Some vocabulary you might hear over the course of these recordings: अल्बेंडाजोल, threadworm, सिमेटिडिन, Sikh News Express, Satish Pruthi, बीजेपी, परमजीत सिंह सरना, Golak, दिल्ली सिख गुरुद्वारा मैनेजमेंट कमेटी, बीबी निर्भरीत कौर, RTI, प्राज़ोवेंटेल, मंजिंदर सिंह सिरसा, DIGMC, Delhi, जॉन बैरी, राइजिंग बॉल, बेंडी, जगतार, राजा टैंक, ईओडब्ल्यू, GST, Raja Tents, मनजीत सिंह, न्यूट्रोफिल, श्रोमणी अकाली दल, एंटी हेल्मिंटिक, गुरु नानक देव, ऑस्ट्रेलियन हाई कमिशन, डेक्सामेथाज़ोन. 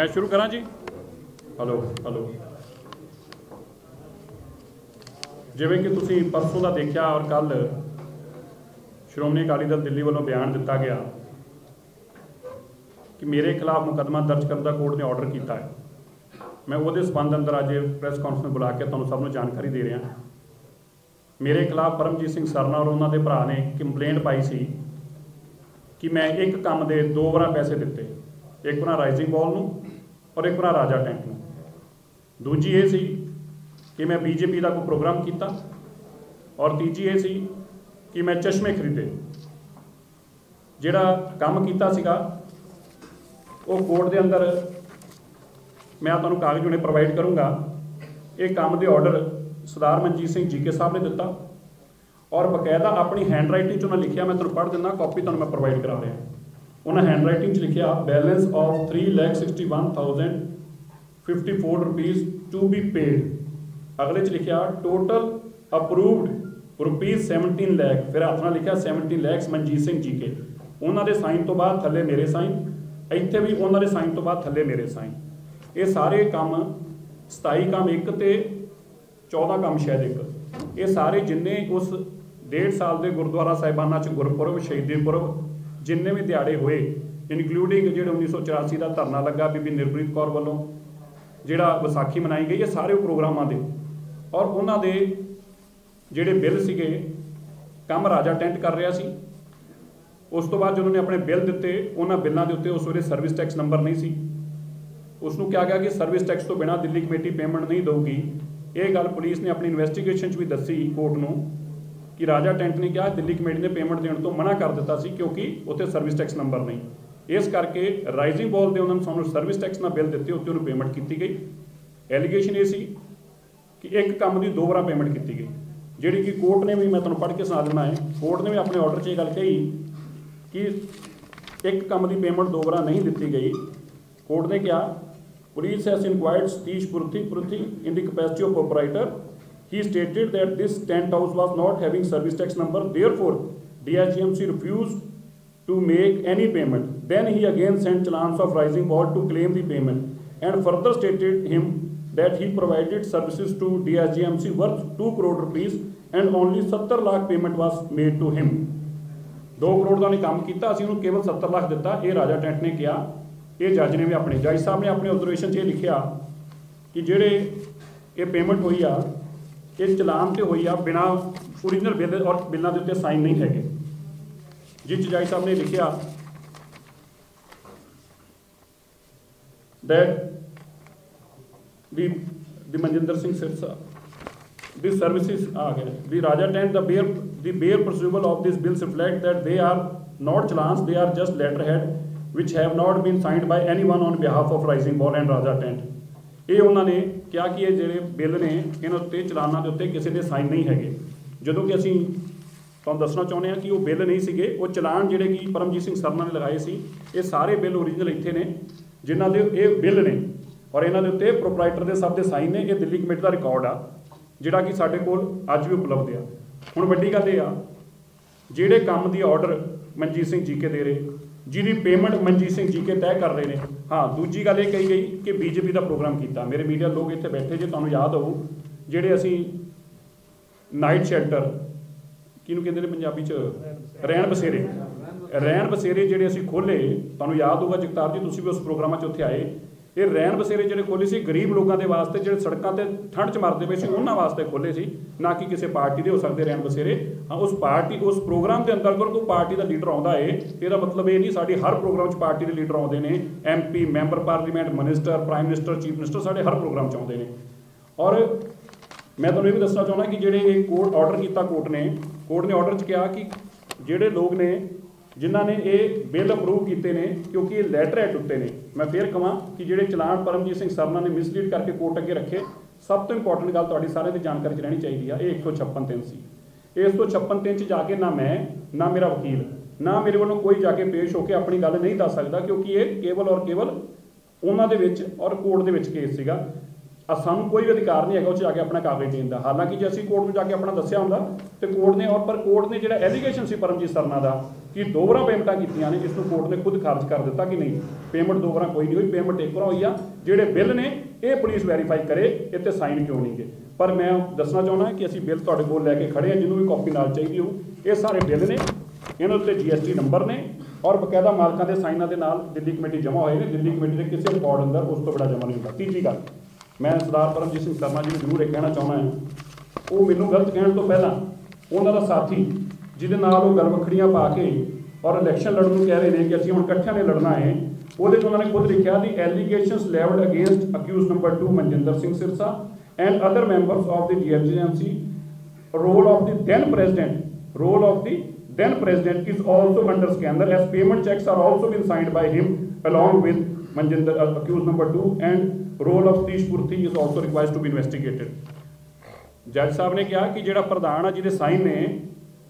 मैं शुरू करा जी। हेलो हेलो जिवें कि तुसीं परसों का देखा और कल श्रोमणी अकाली दल दिल्ली वालों बयान दिता गया कि मेरे खिलाफ मुकदमा दर्ज करने का कोर्ट ने ऑर्डर किया है। मैं वो संबंध अंदर आज प्रेस कॉन्फ्रेंस बुला के तुहानूं सबनूं जानकारी दे रहा। मेरे खिलाफ परमजीत सिंह सरना और उन्होंने भरा ने कंप्लेंट पाई सी कि मैं एक काम दे दो बार पैसे दिते, एक बार राइजिंग बॉल नूं और एक बार राजा टैंक नूं। दूजी ये सी कि मैं बीजेपी का कोई प्रोग्राम किया और तीजी ये सी कि मैं चश्मे खरीदे। जिहड़ा काम किया सीगा वो कोर्ट के अंदर मैं तुहानूं कागज़ हुणे प्रोवाइड करूँगा। ये काम के ऑर्डर सरदार मनजीत सिंह जी के साहब ने दिता और बकायदा अपनी हैंड राइटिंग उन्हें लिखिया। मैं तुहानूं पढ़ दिना, कॉपी तुहानूं मैं प्रोवाइड करा रहा। उन्हें हैंड राइटिंग लिखिया balance of 3,61,054 rupees to be paid. अगले च लिखिया टोटल अपरूवड रुपीज़ 17 लाख। फिर हत्थ नाल लिखिया 17 लाख मनजीत सिंह जी के। उन्होंने साइन तो बाद थले मेरे साइन, इतने भी उन्होंने साइन तो बाद थले मेरे साइन। ये सारे काम 27 काम 1 तो 14 काम शायद 1, ये सारे जिन्ने उस 1.5 साल के गुरुद्वारा साहिबाना च गुरपुरब शहीदी पुरब जिन्ने भी दिहाड़े हुए इनकलूडिंग जो 1984 का धरना लगा बीबी निर्भरीत कौर वालों जोड़ा विसाखी मनाई गई, ये सारे प्रोग्रामा दे और उन्होंने जोड़े बिल से काम राजा टैंक कर रहा सी। उस तो बाद जो उन्होंने अपने बिल दिते उन्होंने बिलों के उत्ते उस वे सर्विस टैक्स नंबर नहीं सी। उसनों क्या गया कि सर्विस टैक्स तो बिना दिल्ली कमेटी पेमेंट नहीं देगी। ये गल पुलिस ने अपनी इन्वेस्टिगेशन भी दसी कोर्ट नूं कि राजा टैंक ने कहा दिल्ली कमेटी ने पेमेंट देने तो मना कर दिता सी क्योंकि उत्थे सर्विस टैक्स नंबर नहीं। इस करके राइजिंग बॉल के उन्होंने सानूं सर्विस टैक्स नाल बिल दिते, उत्थे उन्होंने पेमेंट की गई। एलीगेशन ये सी कि एक काम की 2 बार पेमेंट की गई, जिहड़ी कि कोर्ट ने भी मैं तुहानूं पढ़ के सुणा देना है। कोर्ट ने भी अपने ऑर्डर 'च ये गल कही कि एक काम की पेमेंट 2 बार नहीं दी गई। कोर्ट ने कहा Police has inquired Satish Pruthi in the capacity of proprietor. He stated that this tent house was not having service tax number. Therefore, DIGMC refused to make any payment. Then he again sent challans of Rising Ball to claim the payment, and further stated him that he provided services to DIGMC worth 2 crore rupees, and only 70 lakh payment was made to him. 2 crore का ने काम किया, असीं उन्हें केवल 70 लाख दिता। ये राजा tent ने किया। ये जज ने भी अपने जज साहब ने अपने ऑब्जरवेशन ये लिखिया कि जेड़े ये पेमेंट हुई आ ये चलान तो हुई आ बिना ओरिजिनल बिल और बिलों के उत्ते साइन नहीं है। जिस जज साहब ने लिखिया that the मंजिंदर सिंह सिरसा the services आ गए the राजा टैंक the bare perusal of this bills reflect that they are not challans, they are just letter head which have not been signed by anyone on behalf of Rising Ball and Raja Tent. ये उन्होंने क्या कि ये जोड़े bill ने इन उत्ते चलाना के उत्ते किसी के साइन नहीं है, जो कि असी तुम दसना चाहते हैं कि वो बिल नहीं सके। वो चलान जोड़े कि परमजीत सिंह सरना ने लगाए सी, ये सारे बिल ओरिजिनल इतने ने जिन्हों के ये बिल ने और इन्हों के उत्ते प्रोपराइटर के सब के साइन ने। ये दिल्ली कमेटी का रिकॉर्ड आ जोड़ा कि साढ़े कोल अज भी उपलब्ध है। हुण वड्डी गल ये आ जोड़े काम की ऑर्डर मनजीत सिंह जी के दे रहे, जिहदी पेमेंट मनजीत सिंह जी के तय कर रहे हैं। हाँ, दूजी गल कही गई कि बीजेपी का प्रोग्राम किया। मेरे मीडिया लोग इतने बैठे जो तुहानूं याद हो जिहड़े असी नाइट शेल्टर किनूं कहंदे ने पंजाबी च रैण बसेरे जिहड़े असी खोले, तुहानूं याद होगा जगतार जी तुसीं भी उस प्रोग्राम उत्थे आए। ये रैण बसेरे जिहड़े खोले सी गरीब लोगों के वास्ते, जिहड़े सड़कों पर ठंड च मरदे पए सी उन्हां वास्ते खोले सी, ना कि किसी पार्टी के हो सकते रैण बसेरे। हाँ, उस पार्टी उस प्रोग्राम के अंदर कोई पार्टी का लीडर आता है तो मतलब ये नहीं साड़ी हर प्रोग्राम पार्टी के लीडर आते हैं, MP member parliament minister prime minister chief minister साढ़े हर प्रोग्राम आते हैं। और मैं तुम्हें भी दसना चाहता कि जोड़े कोर्ट ऑर्डर किया कोर्ट ने ऑर्डर कहा कि जोड़े लोग ने जिन्होंने ये बिल अप्रूव किए हैं क्योंकि ये लैटर एड उत्ते ने। मैं फिर कहां कि जोड़े चलान परमजीत सिंह सरना ने मिसलीड करके कोर्ट अगे रखे। सब तो इंपोर्टेंट गल तुहाडी सारे की जानकारी च रहनी चाहिए है। ये 156(3) सी। इस 156(3) च जाके ना मैं ना मेरा वकील ना मेरे वालों कोई जाके पेश होकर अपनी गल नहीं दस सकता क्योंकि ये केवल और केवल उन्होंने और कोर्ट के केस सीगा। सानू कोई भी अधिकार नहीं है उस जाके अपना कागज देने का। हालांकि जो असी कोर्ट में जाके अपना दस्या होंदा तो कोर्ट ने और पर कोर्ट ने जो एलीगेशन से परमजीत सरना का कि दो बार पेमेंटा कीतियां ने जिसनों कोर्ट ने खुद खारिज कर दिता कि नहीं पेमेंट दो बार कोई नहीं हुई, पेमेंट एक बार हुई आ, जोड़े बिल ने यह पुलिस वैरीफाई करे इतने साइन क्यों नहीं गए। पर मैं दसना चाहना कि असी बिल तुहाडे कोल लैके खड़े हैं, जिन्होंने भी कॉपी नाल चाहिए हो। ये सारे बिल ने इन्होंने उत्ते GST नंबर ने और बकायदा मालकों के साइनों के नाल दिल्ली कमेटी जमा होए ने। दिल्ली कमेटी के किसी रिकॉर्ड अंदर उस तो बड़ा जमा नहीं होता। तीजी गल मैं सरदार परमजीत सिंह सरना जी जरूर एक कहना चाहना है, वो मैनू गलत कहने तो पहला उन्होंने साथी जिदे नाल वो गलवखड़ियाँ पा के और इलैक्शन लड़न को कह रहे हैं कि असीं हुण इकट्ठियां ने लड़ना है, वो उन्होंने खुद लिखा the allegations levelled against accused number 2 मंजिंदर सिंह सिरसा and other members of the GSMC role of the then president is also under scanner as payment cheques are also been signed by him along with Manjinder accused number 2 and role of तीश पूर्ति is also requires to be investigated. जज साहब ने कहा कि जो प्रधान आ जिहदे sign ने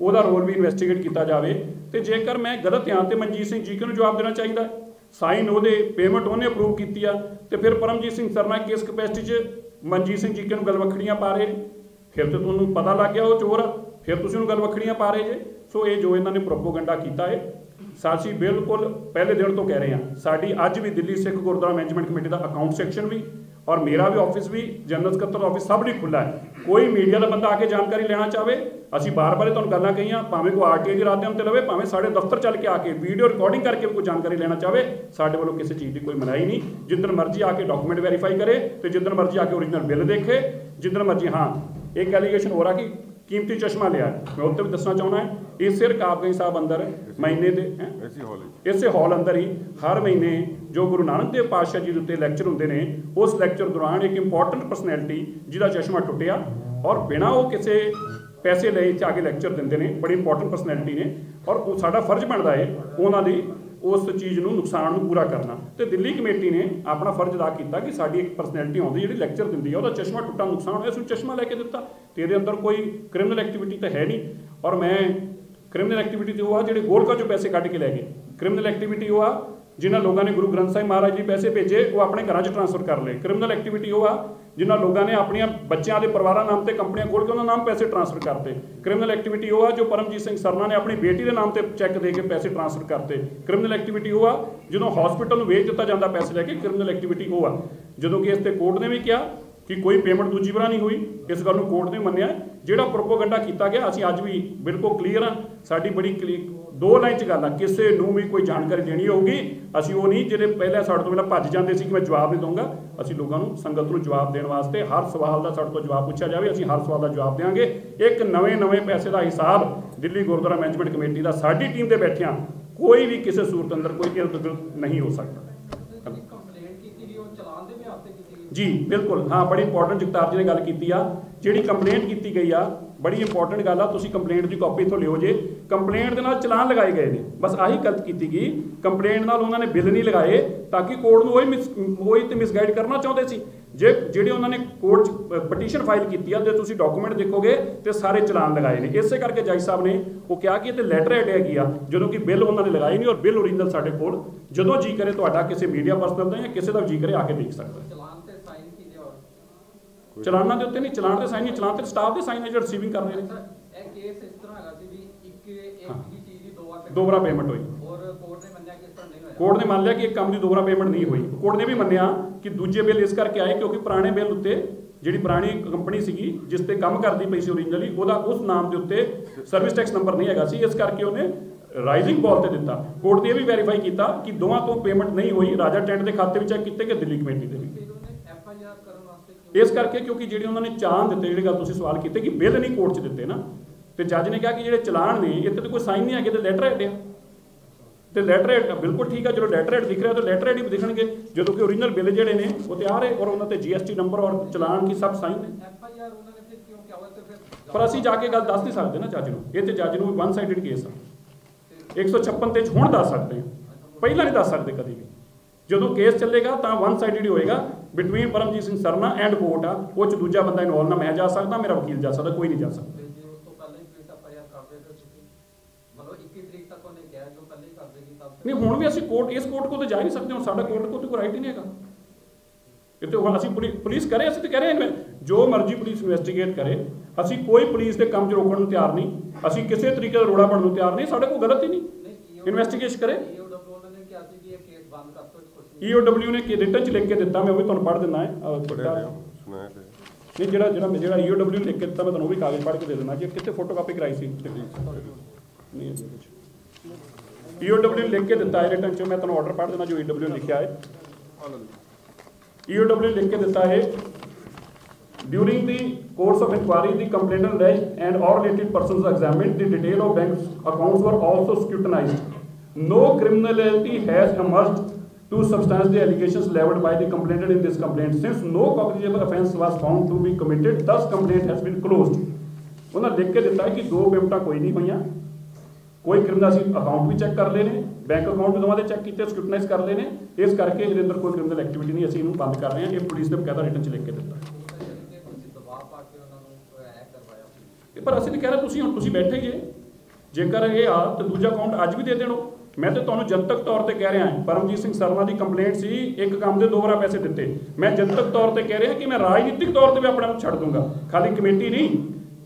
वह रोल भी इन्वेस्टिगेट किया जाए। तो जेकर मैं गलत हाँ तो मनजीत सिंह जी को जवाब देना चाहिए, साइन वो पेमेंट उन्हें अप्रूव की आ, तो फिर परमजीत सिंह सरना किस कैपेसिटी मनजीत सिंह जी को गलवखड़ियाँ पा रहे, फिर तो तुहानू पता लग गया वह चोर आ, फिर तुसीं उन्हें गलवखड़ियाँ पा रहे जे। सो ये जो इन्होंने प्रोपोगेंडा किया है सासी बिल्कुल पहले दिन तो कह रहे हैं। साड़ी आज भी दिल्ली सिख गुरुद्वारा मैनेजमेंट कमेटी का अकाउंट सैक्शन भी और मेरा भी ऑफिस भी जनरल सकत्तर ऑफिस सब नहीं खुला है। कोई मीडिया का बंदा आके जानकारी लेना चाहे, असी बार बार तुहानू गल्लां कहीआं, भावें कोई RTI के रास्ते उत्ते लवे, भावें साढ़े दफ्तर चल के आके वीडियो रिकॉर्डिंग करके भी कोई जानकारी लेना चाहे, साढ़े वालों किसी चीज़ की कोई मनाही नहीं। जिद्दन मर्जी आके डॉक्यूमेंट वैरीफाई करे तो जिद्दन मर्जी आके ओरिजिनल बिल देखे, जिद्दन मर्जी। हाँ एक एलीगेशन हो रहा कि कीमती चश्मा लिया, मैं उत्तर भी दसना चाहना है, इसे रकाबगंज साहब अंदर महीने के इसे हॉल अंदर ही हर महीने जो गुरु नानक देव पातशाह जी उत्ते लैक्चर होंदे ने, उस लैक्चर दौरान एक इंपॉर्टेंट परसनैलिटी जिहदा चश्मा टुटिया और बिना वो किसी पैसे ले इत्थे आके लैक्चर दिंदे ने, बड़ी इंपॉर्टेंट परसनैलिटी ने और साडा फर्ज बनदा है उन्हां दी उस चीज़ नूं नुकसान नूं पूरा करना। तो दिल्ली कमेटी ने अपना फर्ज अदा किया कि साड़ी एक परसनैलिटी आउंदी जिहड़ी लैक्चर दिंदी है, उहदा चश्मा टुटा, नुकसान होया, उसनूं चश्मा लैके दित्ता, तो ये अंदर कोई क्रिमिनल एक्टिविटी तो है नहीं। और मैं क्रिमिनल एक्टिविटी तो वह जिहड़े गोलका चों पैसे कट के लै गए, क्रिमिनल एक्टिविटी वो आ जिन्होंने लोगों ने गुरु ग्रंथ साहिब महाराज जी पैसे भेजे वो अपने घर च ट्रांसफर कर ले, क्रिमिनल एक्टिविटी वो आ जिन्होंने लोगों ने अपने बच्चों के परिवार नाम से कंपनियां खोल के उन्होंने नाम पैसे ट्रांसफर करते, क्रिमिनल एक्टिविटी वो आ जो परमजीत सिंह सरना ने अपनी बेटी के नाम से चैक दे के पैसे ट्रांसफर करते, क्रिमिनल एक्टिविटी वो आ जो हॉस्पिटल वेच दिता जाता पैसे लैके, क्रिमिनल एक्टिविटी वो आ जो कि इसते कोर्ट ने भी कहा कि कोई पेमेंट दूजी बार नहीं हुई। इस गल कोर्ट ने मनिया जो प्रोपोगेंडा किया गया असीं अज भी बिल्कुल क्लीयर हाँ, साडी बड़ी क्लीयर दो लाइन च गल आ, किसी को भी कोई जानकारी देनी होगी असी वो नहीं जिहड़े पहले साढ़े तो पहले भज जाते कि मैं जवाब नहीं दूंगा। असी लोगों संगत को जवाब देने वास्ते हर सवाल का साढ़े तो जवाब पूछा जाए, असी हर सवाल का जवाब देंगे। एक नवे पैसे का हिसाब दिल्ली गुरुद्वारा मैनेजमेंट कमेटी का साडी टीम के बैठिया कोई भी किसी सूरत अंदर कोई इर्द गिर्द नहीं हो सकता जी, बिल्कुल। हाँ बड़ी इंपॉर्टेंट जगतार जी ने गल की आ, जी कंप्लेंट की गई आ बड़ी इंपॉर्टेंट गल आ, तुसीं कंप्लेंट की कॉपी इत्थों लिओ जे, कंप्लेंट दे नाल चलान लगाए गए ने, बस आही गलत की गई, कंप्लेंट नाल उन्होंने बिल नहीं लगाए ताकि कोर्ट नूं ओही ते मिसगाइड करना चाहते सी। जे जिहड़े उन्होंने कोर्ट पटीशन फाइल की आ, जे तुसीं डॉक्यूमेंट देखोगे तो सारे चलान लगाए ने। इस करके जज साहब ने वो कहा कि इत्थे लैटर एड हैगी आ जो कि बिल उन्होंने लगाए नहीं और बिल ओरिजिनल साडे कोल जो जी करे तुहाडा किसी मीडिया पर्सन का या किसी का जी करे आके देख सकदा। चलाना के उत्ते नहीं, चलान के साइन नहीं, चलान तो स्टाफ के साइन है जो रिसीविंग कर रहे हैं। दो बार पेमेंट हुई, कोर्ट ने मान लिया कि एक काम की दो बार पेमेंट नहीं हुई। कोर्ट ने भी मनिया कि दूजे बिल इस करके आए क्योंकि पुराने बिल उत्ते जी पुरानी कंपनी सी जिसते काम करती पई सी ओरिजिनली वह उस नाम के उत्ते सर्विस टैक्स नंबर नहीं हैगा सी, इस करके उन्हें राइजिंग बॉल से दिता। कोर्ट ने यह भी वैरीफाई किया कि दोवां तो पेमेंट नहीं हुई, राजा टैंक के खाते भी चैक किए गए, दिल्ली कमेटी के भी, इस करके क्योंकि जी उन्होंने चालान दिते जी गल सवाल किए कि बिल नहीं कोर्ट च दिते ना, तो जज ने कहा कि जो चलान ने इतने तो कोई साइन नहीं है, तो लैटर हेड है, तो लैटर हेड बिल्कुल ठीक है, जो लैटर हेड दिख रहा है तो लैटर हेड ही दिखणगे जो कि ओरिजिनल बिल जोड़े ने वो तैयार है और उन्होंने GST नंबर और चलान की सब साइन है। पर असी जाके गल दस नहीं सकते ना जज को, ये तो जज को वन साइडेड केस है, 156 तेज हुण दस सकते हैं, पहला नहीं दस सकते कभी भी। जो केस चलेगा तो वन साइडेड ही होएगा, between परमजीत सिंह सरना and court आ, वो दूजा बंदा इनवॉल्व ना मैं जा सकता, मेरा वकील जा सकता, कोई नहीं जा सकता। नहीं हुण भी असीं कोर्ट इस कोर्ट को तो जा नहीं सकते, हुण साडा कोर्ट को तो कोई राइट ही नहीं है। पुलिस करे असं तो कह रहे हैं जो मर्जी पुलिस इन्वेस्टिगेट करे असं कोई पुलिस के काम रोकने को तैयार नहीं, असं किसी तरीके का रोड़ा पड़ने को तैयार नहीं, साढ़े को गलत ही नहीं इन्वेस्टिगेशन करे। ईओडब्ल्यू ने रिटर्न च लिख के दिता, मैं वो भी तुहानूं पढ़ दिना है, नहीं जो जो ईओडब्ल्यू लिख के दिता मैं तुहानूं वो भी कागज़ पढ़ के दे देना कि कितने फोटो कापी कराई सी, ईओडब्ल्यू लिख के दिता है रिटर्न च, मैं तुहानूं ऑर्डर पढ़ देना जो ईओडब्ल्यू लिखा है। ईओडब्ल्यू लिख के दिता है during the course of inquiry the complainant and all related persons examined the detail of bank accounts were also scrutinised, no criminality has emerged to substance the allegations levelled by the complainant in this complaint, since no cognizable offence was found to be committed this complaint has been closed. उन्होंने लिख के दिता है कि दो पेमेंटा कोई नहीं पईयां, कोई क्रिमिनल असीं अकाउंट भी चैक कर लेने, बैंक अकाउंट भी दोवां दे चैक कीते स्क्रूटनाइज कर लेने, इस करके इहदे अंदर कोई क्रिमिनल एक्टिविटी नहीं, असीं इहनूं बंद कर रहे हैं। ये पुलिस ने बकायदा रिटर्न च लिख के दित्ता है, पर असीं तो कह रहे तुसीं हुण तुसीं बैठे जे जेकर यह आ तो दूजा अकाउंट अज भी दे देणो। मैं तो तुहानूं जनतक तौर पर कह रहा परमजीत सिंह सरना की कंप्लेंट सी एक काम के दो बार पैसे दिते, मैं जनतक तौर पर कह रहा कि मैं राजनीतिक तौर पर भी अपने आप छड्ड दूंगा, खाली कमेटी नहीं।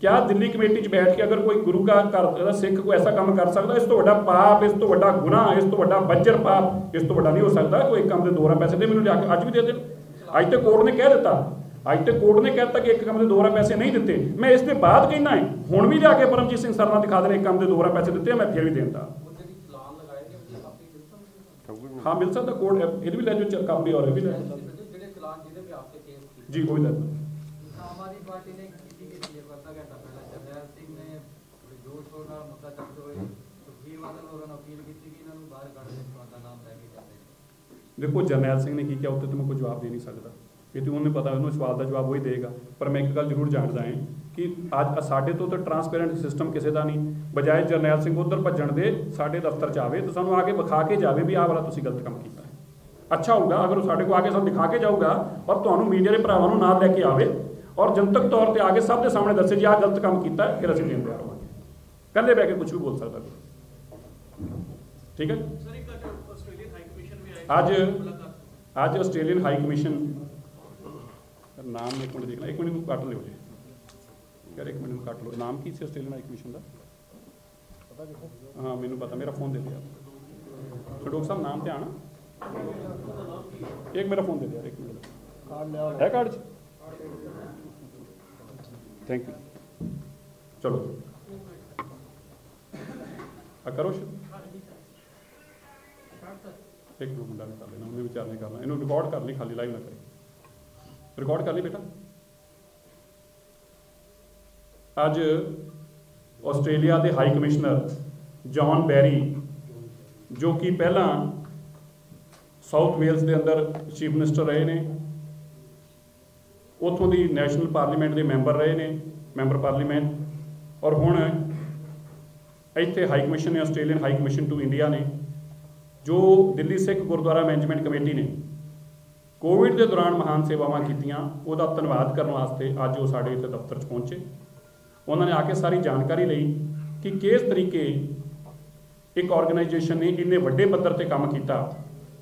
क्या दिल्ली कमेटी च बैठ के अगर कोई गुरु का कर सिख कोई ऐसा काम कर सकता, इस तो वड्डा पाप, इस तो वड्डा गुनाह, इस तो वड्डा बज्जर पाप, इस तो वड्डा नहीं हो सकता। कोई काम के दोहरा पैसे दे मैनूं जाके अज भी दे दे, अज तो कोर्ट ने कह दिता, अज तो कोर्ट ने कहता कि एक काम के दोहरा पैसे नहीं दिते। मैं इसके बाद कहना है हुण भी जाके परमजीत सिंह सरना दिखा देने एक काम के दोहरा पैसे दिते, मैं फिर भी देता हाँ मिल सकता कोर्ट ये भी लै जो काम भी और भी लै जी कोई लै। देखो जरनैल सिंह ने की किया उत्ते तो मैं कोई जवाब दे नहीं सकता, ये तो उन्हें पता, उन्होंने सवाल का जवाब वही देगा। पर मैं एक गल जरूर जानता है कि आज साढ़े तो ट्रांसपेरेंट सिस्टम किसी का नहीं, बजाय जरनैल सिंह उधर भजन दे साढ़े दफ्तर च आए तो सू आके विखा के जाए भी आह वाला तुम गलत काम किया, अच्छा होगा अगर वो साढ़े को आके सब दिखा के जाऊगा, और तुम्हें मीडिया के भरावां नूं नाल लैके आए और जनतक तौर पर आके सब के सामने दसे जी आह गलत काम किया, फिर असं देन तैयार होवांगे, कल्ले बैठ के कुछ भी बोल सकता। ठीक है, आज ऑस्ट्रेलियन हाई कमिशन नाम एक मिनट देखना, एक मिनट को काट लो जी यार, एक मिनट को काट लो, नाम की सी ऑस्ट्रेलियन हाई कमिशन का? हाँ मैनू पता, मेरा फोन दे दिया डॉक्टर साहब, नाम तो आना, एक मेरा फोन दे दिया, एक मिनट है कार्ड, थैंक यू। चलो करो एक दो मुंडा ने कर लेना, उन्हें विचार नहीं करना, इन्होंने रिकॉर्ड कर ली, खाली लाइव ना करें, रिकॉर्ड कर ली बेटा। आज ऑस्ट्रेलिया के हाई कमिश्नर जॉन बैरी जो कि पहला साउथ वेल्स के अंदर चीफ मिनिस्टर रहे ने, उतों की नैशनल पार्लीमेंट के मैंबर रहे ने, मैंबर पार्लीमेंट, और हुण इत्थे हाई कमिशन ने ऑस्ट्रेलियन हाई कमिशन to India ने जो दिल्ली सिख गुरुद्वारा मैनेजमेंट कमेटी ने कोविड के दौरान महान सेवावां कीतियां, उहदा धन्नवाद करने वास्ते अज वो साडे इत्थे दफ्तर च पहुंचे। उन्होंने आके सारी जानकारी ली कि किस तरीके एक ऑर्गेनाइजेशन ने इन्ने वड्डे पद्धर ते काम कीता,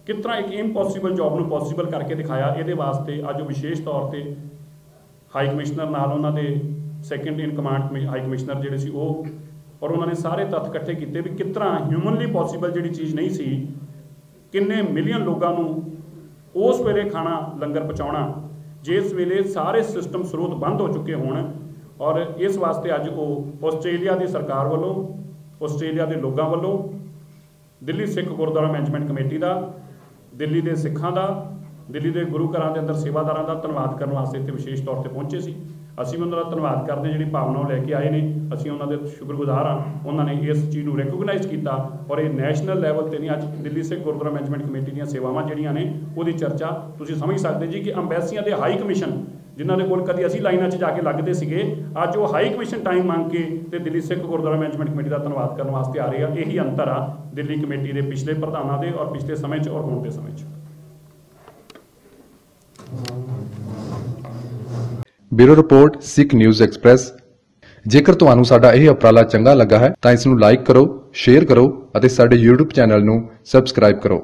किस तरह एक इम्पॉसीबल जॉब नूं पॉसीबल करके दिखाया। इहदे वास्ते अज विशेष तौर पर हाई कमिश्नर नाल उन्हां दे second in command high commissioner जिहड़े सी वो, और उन्होंने सारे तत्थ इकट्ठे किए भी किस तरह ह्यूमनली पॉसीबल जी चीज़ नहीं सी, किन्ने मिलियन लोगों को उस वेले खाना लंगर पहुँचाना जिस वेले सारे सिस्टम स्रोत बंद हो चुके होण, और इस वास्ते अज वो ऑस्ट्रेलिया की सरकार वालों, ऑस्ट्रेलिया के लोगों वालों, दिल्ली सिख गुरुद्वारा मैनेजमेंट कमेटी का, दिल्ली के सिखों का, दिल्ली के गुरु घर के अंदर सेवादारों का धन्नवाद करने वास्ते इत्थे विशेष तौर पर पहुँचे सी। असीं भी उन्होंने धन्नवाद करते जी भावना लैके आए हैं, असीं उन्होंने शुक्रगुजार हाँ, उन्होंने इस चीज़ को रिकोगनाइज़ किया और ये नैशनल लैवल पर नहीं, अज दिल्ली सिख गुरुद्वारा मैनेजमेंट कमेटी दी सेवावां जिहड़ियां ने उहदी चर्चा तुसीं समझ सकते जी कि अंबैसियां दे हाई कमिशन जिन्हां दे कोल कदी असीं लाइनां 'च जाके लगदे सीगे, अज वो हाई कमिशन टाइम मंग के ते दिल्ली सिख गुरुद्वारा मैनेजमेंट कमेटी का धन्नवाद करने वास्ते आ रहे हैं। यही अंतर आ दिल्ली कमेटी के पिछले प्रधानां दे और पिछले समय 'च और हुण दे समय 'ਚ। Bureau report Sikh news express. जेकर तुहानू साडा यह उपराला चंगा लगा है तो इसनू लाइक करो, शेयर करो और साडे यूट्यूब चैनल नू सबसक्राइब करो।